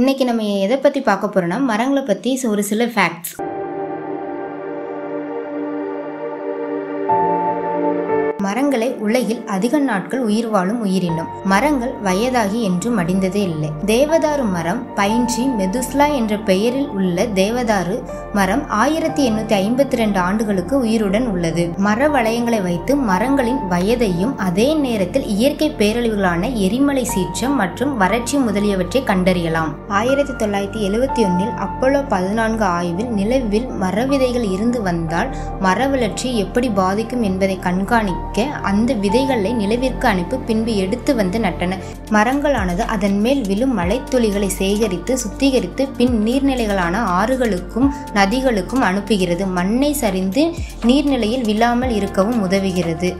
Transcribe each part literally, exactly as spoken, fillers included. இன்னைக்கு நம்ம எதை பற்றி பார்க்க போகிறோம்னா மரங்களை பற்றி ஒரு சில ஃபேக்ட்ஸ். மரங்களை உலகில் அதிக நாட்கள் உயிர் வாழும் உயிரினம். மரங்கள் வயதாகி என்று மடிந்ததே இல்லை. தேவதாரு மரம் பயின்றி மெதுஸ்லா என்ற பெயரில் உள்ள தேவதாரு மரம் ஆயிரத்தி எண்ணூத்தி ஐம்பத்தி ரெண்டு ஆண்டுகளுக்கு உயிருடன் உள்ளது. மர வளையங்களை வைத்து மரங்களின் வயதையும் அதே நேரத்தில் இயற்கை பேரழிவுகளான எரிமலை சீற்றம் மற்றும் வறட்சி முதலியவற்றை கண்டறியலாம். ஆயிரத்தி தொள்ளாயிரத்தி எழுவத்தி ஒன்னில் அப்போலோ பதினான்கு ஆய்வில் நிலவில் மர விதைகள் இருந்து வந்தால் மர வளர்ச்சி எப்படி பாதிக்கும் என்பதை கண்காணிக்க அந்த விதைகளை நிலவிற்கு அனுப்பி பின்பு எடுத்து வந்து நட்டன. மரங்களானது அதன் மேல் விழும் மழை துளிகளை சேகரித்து சுத்திகரித்து பின் நீர்நிலைகளான ஆறுகளுக்கும் நதிகளுக்கும் அனுப்புகிறது. மண்ணை சரிந்து நீர்நிலையில் விழாமல் இருக்கவும் உதவுகிறது.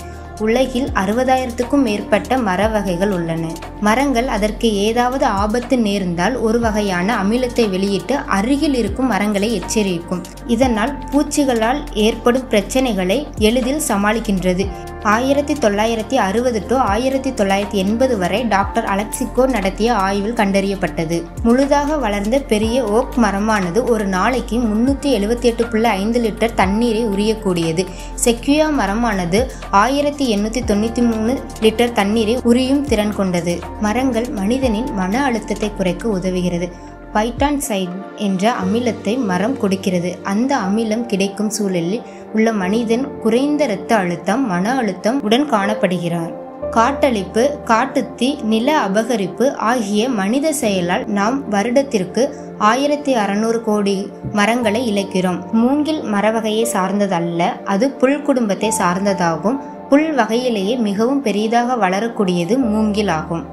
உலகில் அறுபதாயிரத்துக்கும் மேற்பட்ட மர வகைகள் உள்ளன. மரங்கள் அதற்கு ஏதாவது ஆபத்து நேர்ந்தால் ஒரு வகையான அமிலத்தை வெளியிட்டு அருகில் இருக்கும் மரங்களை எச்சரிக்கும். இதனால் பூச்சிகளால் ஏற்படும் பிரச்சனைகளை எளிதில் சமாளிக்கின்றது. ஆயிரத்தி தொள்ளாயிரத்தி அறுபது டு ஆயிரத்தி தொள்ளாயிரத்தி எண்பது வரை டாக்டர் அலெக்சிகோ நடத்திய ஆய்வில் கண்டறியப்பட்டது. முழுதாக வளர்ந்த பெரிய ஓக் மரமானது ஒரு நாளைக்கு முன்னூற்றி எழுபத்தி எட்டு புள்ளி ஐந்து லிட்டர் தண்ணீரை உரியக்கூடியது. செக்யூயா மரமானது ஆயிரத்தி எண்ணூற்றி தொண்ணூற்றி மூணு லிட்டர் தண்ணீரை உரியும் திறன் கொண்டது. மரங்கள் மனிதனின் மன அழுத்தத்தை குறைக்க உதவுகிறது. பைட்டான் சைட் என்ற அமிலத்தை மரம் கொடுக்கிறது. அந்த அமிலம் கிடைக்கும் சூழலில் உள்ள மனிதன் குறைந்த இரத்த அழுத்தம், மன அழுத்தம் உடன் காணப்படுகிறார். காட்டழிப்பு, காட்டுத்தீ, நில அபகரிப்பு ஆகிய மனித செயலால் நாம் வருடத்திற்கு ஆயிரத்தி அறுநூறு கோடி மரங்களை இழக்கிறோம். மூங்கில் மரவகையை சார்ந்ததல்ல, அது புல் குடும்பத்தை சார்ந்ததாகும். புல் வகையிலேயே மிகவும் பெரிதாக வளரக்கூடியது மூங்கில் ஆகும்.